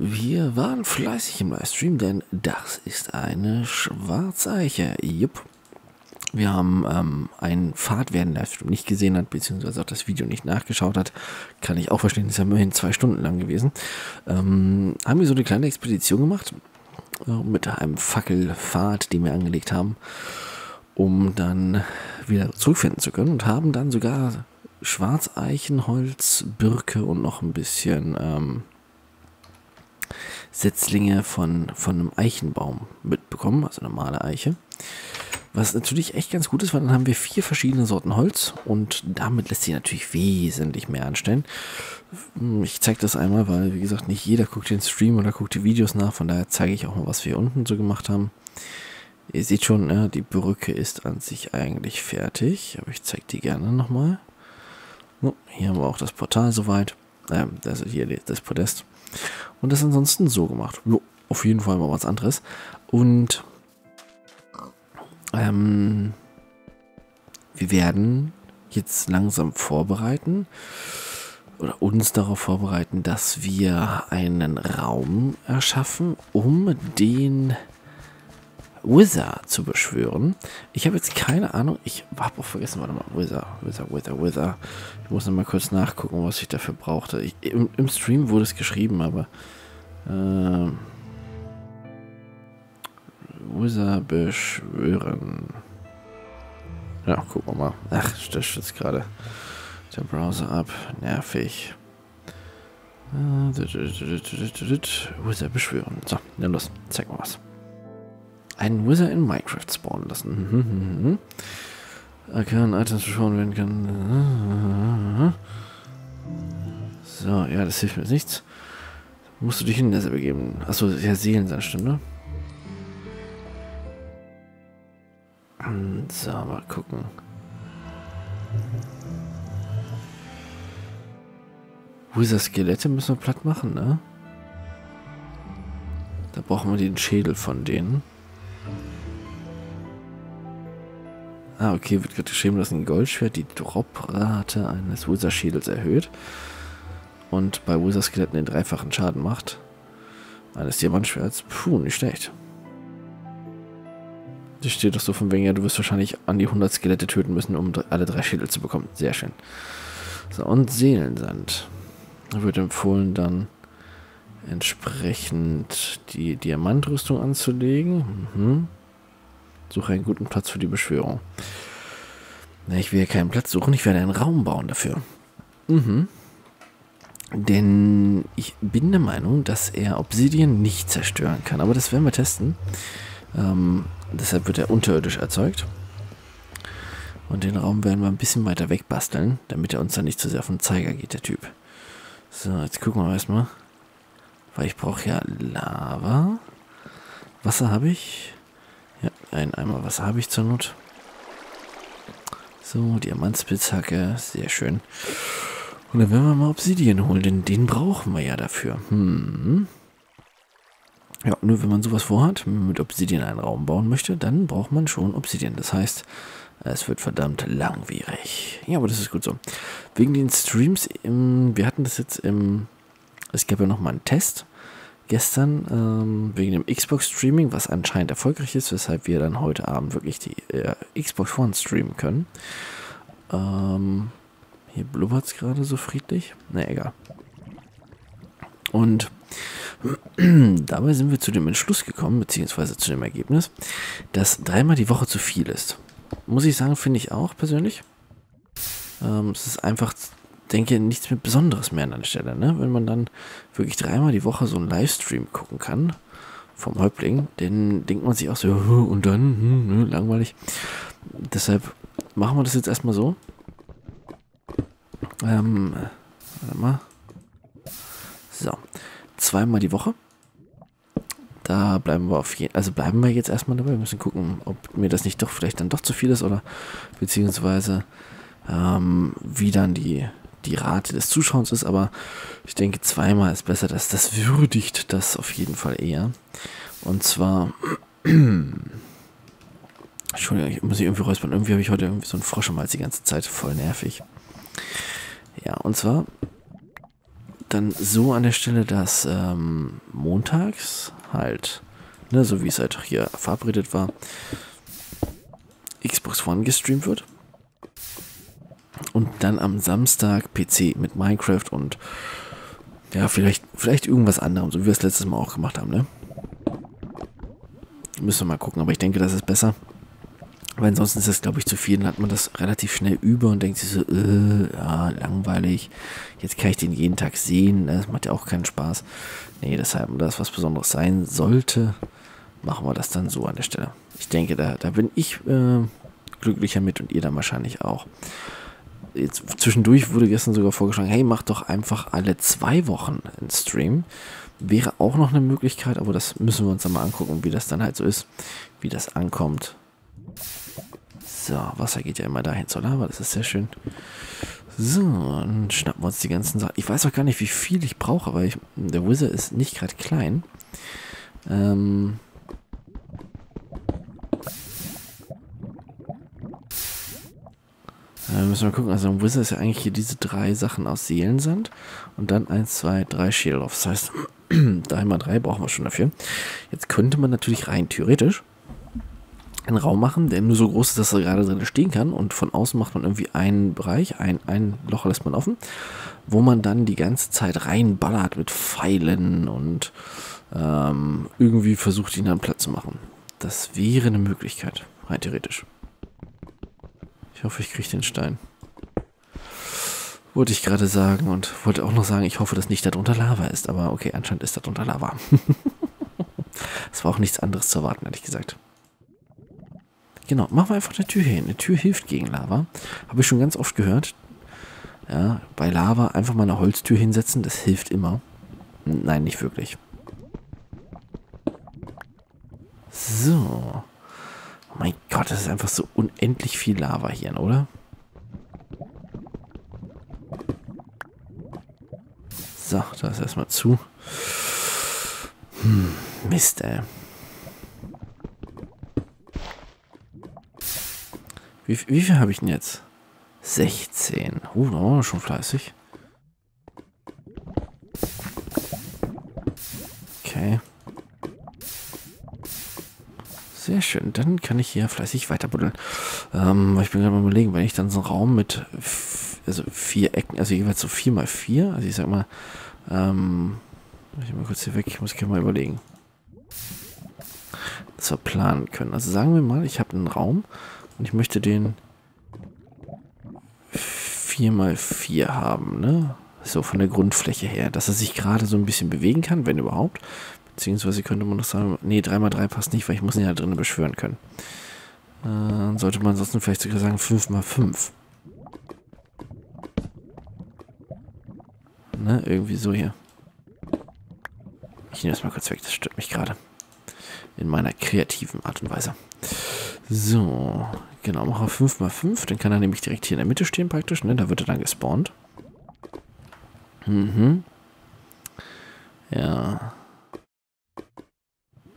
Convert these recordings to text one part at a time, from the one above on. Wir waren fleißig im Livestream, denn das ist eine Schwarzeiche. Jupp. Wir haben einen Pfad, wer den Livestream nicht gesehen hat, beziehungsweise auch das Video nicht nachgeschaut hat, kann ich auch verstehen, das ist ja immerhin 2 Stunden lang gewesen, haben wir so eine kleine Expedition gemacht, mit einem Fackelpfad, den wir angelegt haben, um dann wieder zurückfinden zu können, und haben dann sogar Schwarzeichenholz, Birke und noch ein bisschen Setzlinge von einem Eichenbaum mitbekommen, also normale Eiche. Was natürlich echt ganz gut ist, weil dann haben wir 4 verschiedene Sorten Holz und damit lässt sich natürlich wesentlich mehr anstellen. Ich zeige das einmal, weil wie gesagt nicht jeder guckt den Stream oder guckt die Videos nach, von daher zeige ich auch mal, was wir hier unten so gemacht haben. Ihr seht schon, ja, die Brücke ist an sich eigentlich fertig, aber ich zeige die gerne nochmal. So, hier haben wir auch das Portal soweit, also hier das Podest, und das ansonsten so gemacht. Jo, auf jeden Fall mal was anderes. Und wir werden jetzt langsam vorbereiten oder uns darauf vorbereiten, dass wir einen Raum erschaffen, um den Wither zu beschwören. Ich habe jetzt keine Ahnung, ich habe auch vergessen, warte mal, Wither. Ich muss nochmal kurz nachgucken, was ich dafür brauchte. Im Stream wurde es geschrieben, aber Wither beschwören. Ja, gucken wir mal. Ach, das stürzt gerade der Browser ab. Nervig. Wither beschwören. So, dann los. Zeig mal was. Einen Wither in Minecraft spawnen lassen. Kann Items beschworen werden können. So, ja, das hilft mir jetzt nichts. Musst du dich in den Nether begeben. Achso, ja, Seelensandstein, ne? So, mal gucken. Wither-Skelette müssen wir platt machen, ne? Da brauchen wir den Schädel von denen. Ah, okay, wird gerade geschrieben, dass ein Goldschwert die Droprate eines Wither-Schädels erhöht und bei Wither-Skeletten den 3-fachen Schaden macht. Eines Diamantschwerts. Puh, nicht schlecht. Das steht doch so von wegen, ja, du wirst wahrscheinlich an die 100 Skelette töten müssen, um alle 3 Schädel zu bekommen. Sehr schön. So, und Seelensand. Da wird empfohlen, dann entsprechend die Diamantrüstung anzulegen. Mhm. Suche einen guten Platz für die Beschwörung. Na, ich will ja keinen Platz suchen, ich werde einen Raum bauen dafür. Mhm. Denn ich bin der Meinung, dass er Obsidian nicht zerstören kann. Aber das werden wir testen. Deshalb wird er unterirdisch erzeugt. Und den Raum werden wir ein bisschen weiter weg basteln, damit er uns dann nicht zu sehr auf den Zeiger geht, der Typ. So, jetzt gucken wir erstmal. Weil ich brauche ja Lava. Wasser habe ich. Ja, ein Eimer Wasser habe ich zur Not. So, Diamantspitzhacke. Sehr schön. Und dann werden wir mal Obsidian holen, denn den brauchen wir ja dafür. Hm. Ja, nur wenn man sowas vorhat, mit Obsidian einen Raum bauen möchte, dann braucht man schon Obsidian. Das heißt, es wird verdammt langwierig. Ja, aber das ist gut so. Wegen den Streams, wir hatten das jetzt es gab ja nochmal einen Test gestern, wegen dem Xbox-Streaming, was anscheinend erfolgreich ist, weshalb wir dann heute Abend wirklich die Xbox One streamen können. Hier blubbert es gerade so friedlich. Na, egal. Und dabei sind wir zu dem Entschluss gekommen, beziehungsweise zu dem Ergebnis, dass 3-mal die Woche zu viel ist. Muss ich sagen, finde ich auch persönlich. Es ist einfach, denke, nichts mehr Besonderes mehr an der Stelle, ne? Wenn man dann wirklich 3-mal die Woche so einen Livestream gucken kann vom Häuptling, dann denkt man sich auch so, und dann, langweilig. Deshalb machen wir das jetzt erstmal so. Warte mal. So. 2-mal die Woche. Da bleiben wir also bleiben wir jetzt erstmal dabei. Wir müssen gucken, ob mir das nicht doch vielleicht dann doch zu viel ist oder beziehungsweise wie dann die Rate des Zuschauens ist. Aber ich denke, 2-mal ist besser. Das würdigt das auf jeden Fall eher. Und zwar Entschuldigung, ich muss irgendwie räuspern. Irgendwie habe ich heute irgendwie so einen Frosch im Hals die ganze Zeit. Voll nervig. Ja, und zwar dann so an der Stelle, dass montags halt, ne, so wie es halt hier verabredet war, Xbox One gestreamt wird. Und dann am Samstag PC mit Minecraft und ja, vielleicht irgendwas anderem, so wie wir es letztes Mal auch gemacht haben, ne? Müssen wir mal gucken, aber ich denke, das ist besser. Weil ansonsten ist das, glaube ich, zu viel. Dann hat man das relativ schnell über und denkt sich so, ja, langweilig. Jetzt kann ich den jeden Tag sehen. Das macht ja auch keinen Spaß. Nee, deshalb, wenn das was Besonderes sein sollte, machen wir das dann so an der Stelle. Ich denke, da bin ich glücklicher mit und ihr dann wahrscheinlich auch. Jetzt, zwischendurch wurde gestern sogar vorgeschlagen, hey, mach doch einfach alle 2 Wochen einen Stream. Wäre auch noch eine Möglichkeit, aber das müssen wir uns dann mal angucken, wie das dann halt so ist, wie das ankommt. So, Wasser geht ja immer dahin zur Lava, das ist sehr schön. So, dann schnappen wir uns die ganzen Sachen. Ich weiß auch gar nicht, wie viel ich brauche, weil der Wither ist nicht gerade klein. Müssen wir mal gucken, also ein Wither ist ja eigentlich hier diese 3 Sachen aus Seelensand und dann 1, 2, 3 Schädel auf. Das heißt, 3 mal 3 brauchen wir schon dafür. Jetzt könnte man natürlich rein theoretisch einen Raum machen, der nur so groß ist, dass er gerade drin stehen kann, und von außen macht man irgendwie einen Bereich, ein Loch lässt man offen, wo man dann die ganze Zeit reinballert mit Pfeilen und irgendwie versucht, ihn dann platt zu machen. Das wäre eine Möglichkeit, rein theoretisch. Ich hoffe, ich kriege den Stein. Wollte ich gerade sagen, und wollte auch noch sagen, ich hoffe, dass nicht darunter Lava ist, aber okay, anscheinend ist darunter Lava. Das war auch nichts anderes zu erwarten, ehrlich gesagt. Genau, machen wir einfach eine Tür hier hin. Eine Tür hilft gegen Lava. Habe ich schon ganz oft gehört. Ja, bei Lava einfach mal eine Holztür hinsetzen, das hilft immer. Nein, nicht wirklich. So. Oh mein Gott, das ist einfach so unendlich viel Lava hier, oder? So, da ist erstmal zu. Mist, ey. Wie viel habe ich denn jetzt? 16. Oh, da waren wir schon fleißig. Okay. Sehr schön. Dann kann ich hier fleißig weiter buddeln. Ich bin gerade mal überlegen, wenn ich dann so einen Raum mit also 4 Ecken, also jeweils so 4 mal 4, also ich sag mal, mach ich mal kurz hier weg, ich muss gerne mal überlegen, dass wir planen können. Also sagen wir mal, ich habe einen Raum. Und ich möchte den 4x4 haben, ne? So von der Grundfläche her, dass er sich gerade so ein bisschen bewegen kann, wenn überhaupt. Beziehungsweise könnte man noch sagen, nee, 3x3 passt nicht, weil ich muss ihn ja drinnen beschwören können. Sollte man ansonsten vielleicht sogar sagen 5x5. Ne, irgendwie so hier. Ich nehme das mal kurz weg, das stört mich gerade. In meiner kreativen Art und Weise. So, genau, machen wir 5x5, dann kann er nämlich direkt hier in der Mitte stehen praktisch, ne, da wird er dann gespawnt. Mhm. Ja.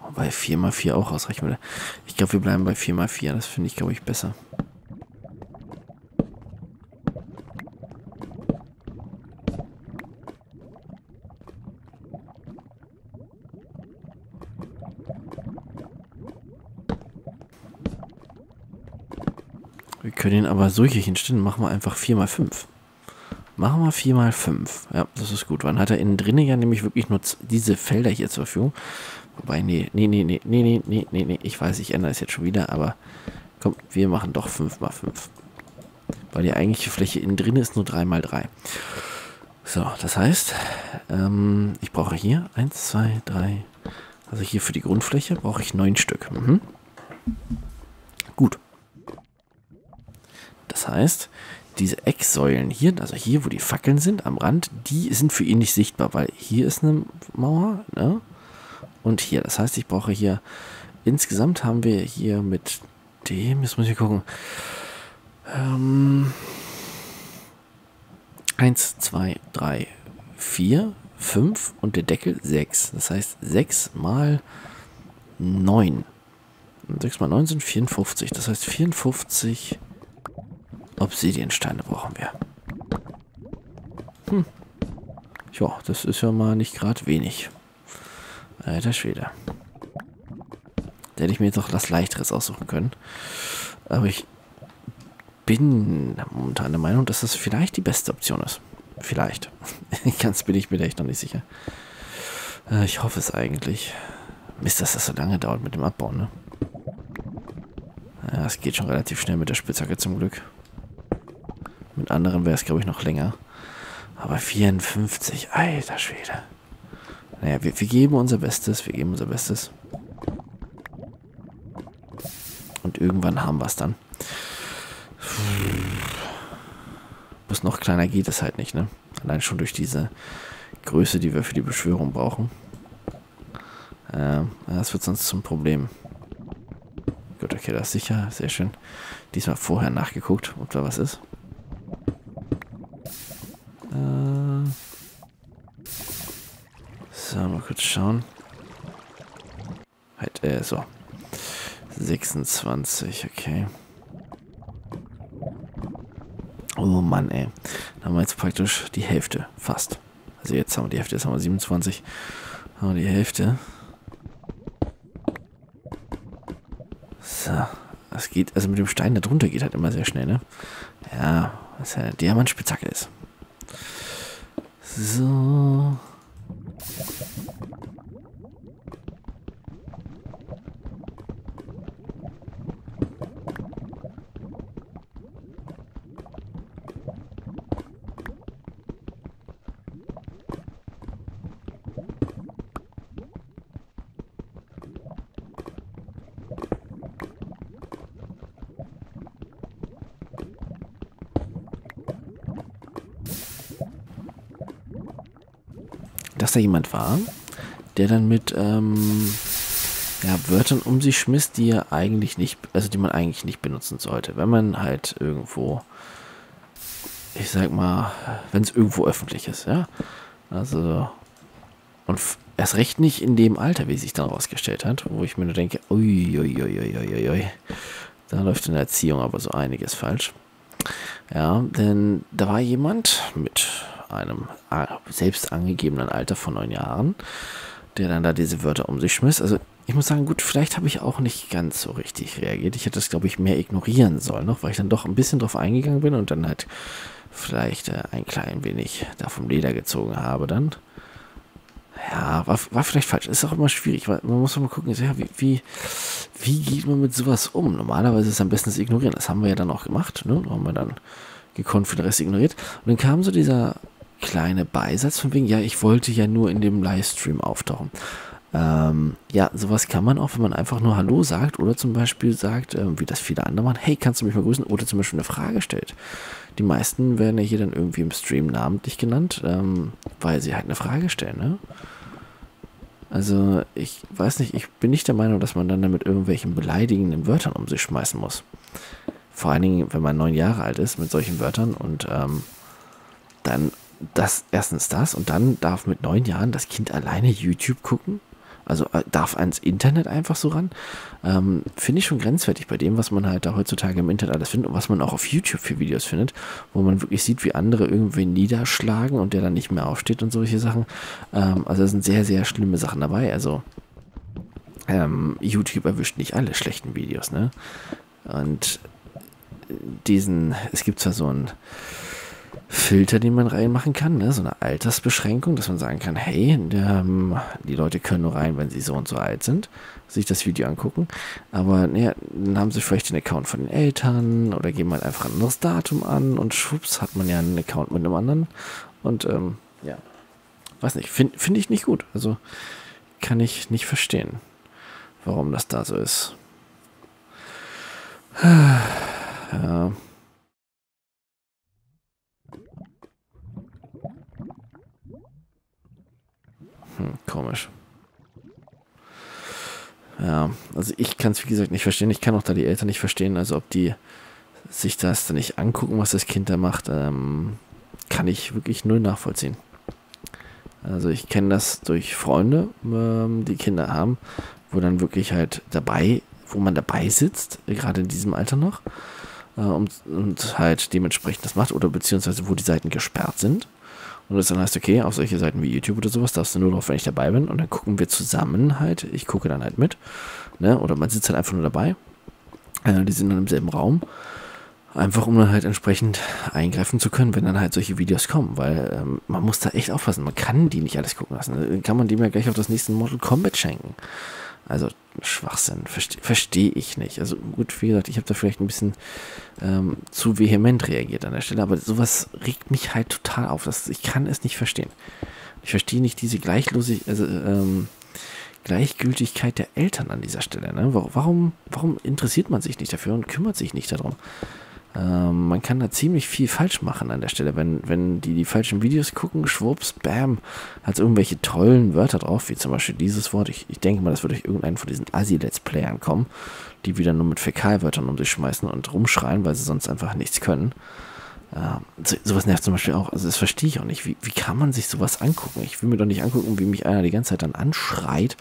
Wobei 4x4 auch ausreichen würde. Ich glaube, wir bleiben bei 4x4, das finde ich, glaube ich, besser. Wir können ihn aber so hier hinstellen, machen wir einfach 4x5. Machen wir 4x5. Ja, das ist gut. Wann hat er innen drinnen ja nämlich wirklich nur diese Felder hier zur Verfügung? Wobei, nee. Ich weiß, ich ändere es jetzt schon wieder, aber komm, wir machen doch 5x5. Weil die eigentliche Fläche innen drin ist nur 3x3. So, das heißt, ich brauche hier 1, 2, 3. Also hier für die Grundfläche brauche ich 9 Stück. Mhm. Gut. Das heißt, diese Ecksäulen hier, also hier, wo die Fackeln sind, am Rand, die sind für ihn nicht sichtbar, weil hier ist eine Mauer, ne? Und hier, das heißt, ich brauche hier, insgesamt haben wir hier mit dem, jetzt muss ich gucken, 1, 2, 3, 4, 5 und der Deckel 6. Das heißt, 6 mal 9. Und 6 mal 9 sind 54, das heißt 54... Obsidiansteine brauchen wir. Hm. Ja, das ist ja mal nicht gerade wenig. Alter Schwede. Da hätte ich mir jetzt auch was Leichteres aussuchen können. Aber ich bin momentan der Meinung, dass das vielleicht die beste Option ist. Vielleicht. Ganz bin ich mir echt noch nicht sicher. Ich hoffe es eigentlich. Mist, dass das so lange dauert mit dem Abbau, ne? Ja, es geht schon relativ schnell mit der Spitzhacke zum Glück. Mit anderen wäre es, glaube ich, noch länger. Aber 54, alter Schwede. Naja, wir geben unser Bestes, wir geben unser Bestes. Und irgendwann haben wir es dann. Bis noch kleiner geht es halt nicht, ne? Allein schon durch diese Größe, die wir für die Beschwörung brauchen. Das wird sonst zum Problem. Gut, okay, das ist sicher, sehr schön. Diesmal vorher nachgeguckt, ob da was ist. So, mal kurz schauen. Halt, so. 26, okay. Oh Mann, ey. Dann haben wir jetzt praktisch die Hälfte, fast. Also jetzt haben wir die Hälfte, jetzt haben wir 27. Dann haben wir die Hälfte. So, das geht, also mit dem Stein da drunter geht halt immer sehr schnell, ne? Ja, was ja eine Diamantspitzhacke ist. So... Dass da jemand war, der dann mit ja, Wörtern um sich schmiss, die er eigentlich nicht, also die man eigentlich nicht benutzen sollte, wenn man halt irgendwo, ich sag mal, wenn es irgendwo öffentlich ist, ja, also und erst recht nicht in dem Alter, wie sich dann rausgestellt hat, wo ich mir nur denke, ui, da läuft in der Erziehung aber so einiges falsch, ja, denn da war jemand mit einem selbst angegebenen Alter von 9 Jahren, der dann da diese Wörter um sich schmiss. Also ich muss sagen, gut, vielleicht habe ich auch nicht ganz so richtig reagiert. Ich hätte das, glaube ich, mehr ignorieren sollen noch, weil ich dann doch ein bisschen drauf eingegangen bin und dann halt vielleicht ein klein wenig da vom Leder gezogen habe dann. Ja, war vielleicht falsch. Ist auch immer schwierig, weil man muss mal gucken, ja, wie geht man mit sowas um? Normalerweise ist es am besten das Ignorieren. Das haben wir ja dann auch gemacht, ne? Da haben wir dann gekonnt für den Rest ignoriert. Und dann kam so dieser kleine Beisatz von wegen, ja, ich wollte ja nur in dem Livestream auftauchen. Ja, sowas kann man auch, wenn man einfach nur Hallo sagt oder zum Beispiel sagt, wie das viele andere machen, hey, kannst du mich mal grüßen? Oder zum Beispiel eine Frage stellt. Die meisten werden ja hier dann irgendwie im Stream namentlich genannt, weil sie halt eine Frage stellen, ne? Also, ich weiß nicht, ich bin nicht der Meinung, dass man dann damit irgendwelchen beleidigenden Wörtern um sich schmeißen muss. Vor allen Dingen, wenn man 9 Jahre alt ist mit solchen Wörtern und dann das, erstens das und dann darf mit 9 Jahren das Kind alleine YouTube gucken, also darf ans Internet einfach so ran, finde ich schon grenzwertig bei dem, was man halt da heutzutage im Internet alles findet und was man auch auf YouTube für Videos findet, wo man wirklich sieht, wie andere irgendwen niederschlagen und der dann nicht mehr aufsteht und solche Sachen, also da sind sehr, sehr schlimme Sachen dabei, also YouTube erwischt nicht alle schlechten Videos, ne, und es gibt zwar so einen Filter, den man reinmachen kann, ne? So eine Altersbeschränkung, dass man sagen kann, hey, die Leute können nur rein, wenn sie so und so alt sind, sich das Video angucken, aber naja, dann haben sie vielleicht den Account von den Eltern oder geben halt einfach ein anderes Datum an und schwupps, hat man ja einen Account mit einem anderen und ja, weiß nicht, find ich nicht gut, also kann ich nicht verstehen, warum das da so ist. Ja. Komisch. Ja, also ich kann es wie gesagt nicht verstehen. Ich kann auch da die Eltern nicht verstehen. Also ob die sich das dann nicht angucken, was das Kind da macht, kann ich wirklich null nachvollziehen. Also ich kenne das durch Freunde, die Kinder haben, wo dann wirklich halt wo man dabei sitzt, gerade in diesem Alter noch, und halt dementsprechend das macht oder beziehungsweise wo die Seiten gesperrt sind. Und das dann heißt, okay, auf solche Seiten wie YouTube oder sowas darfst du nur drauf, wenn ich dabei bin. Und dann gucken wir zusammen halt. Ich gucke dann halt mit. Ne? Oder man sitzt halt einfach nur dabei. Die sind dann im selben Raum. Einfach, um dann halt entsprechend eingreifen zu können, wenn dann halt solche Videos kommen. Weil man muss da echt aufpassen. Man kann die nicht alles gucken lassen. Dann kann man dem ja gleich auf das nächste Mortal Kombat schenken. Also Schwachsinn, verstehe ich nicht. Also gut, wie gesagt, ich habe da vielleicht ein bisschen zu vehement reagiert an der Stelle, aber sowas regt mich halt total auf. Ich kann es nicht verstehen. Ich verstehe nicht diese Gleichgültigkeit der Eltern an dieser Stelle. Ne? Warum interessiert man sich nicht dafür und kümmert sich nicht darum? Man kann da ziemlich viel falsch machen an der Stelle, wenn die falschen Videos gucken, schwupps, bam, hat irgendwelche tollen Wörter drauf, wie zum Beispiel dieses Wort. Ich denke mal, das wird durch irgendeinen von diesen Assi-Let's-Playern kommen, die wieder nur mit Fäkalwörtern um sich schmeißen und rumschreien, weil sie sonst einfach nichts können. Sowas nervt zum Beispiel auch, also das verstehe ich auch nicht. Wie kann man sich sowas angucken? Ich will mir doch nicht angucken, wie mich einer die ganze Zeit dann anschreit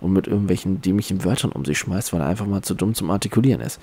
und mit irgendwelchen dämlichen Wörtern um sich schmeißt, weil er einfach mal zu dumm zum Artikulieren ist.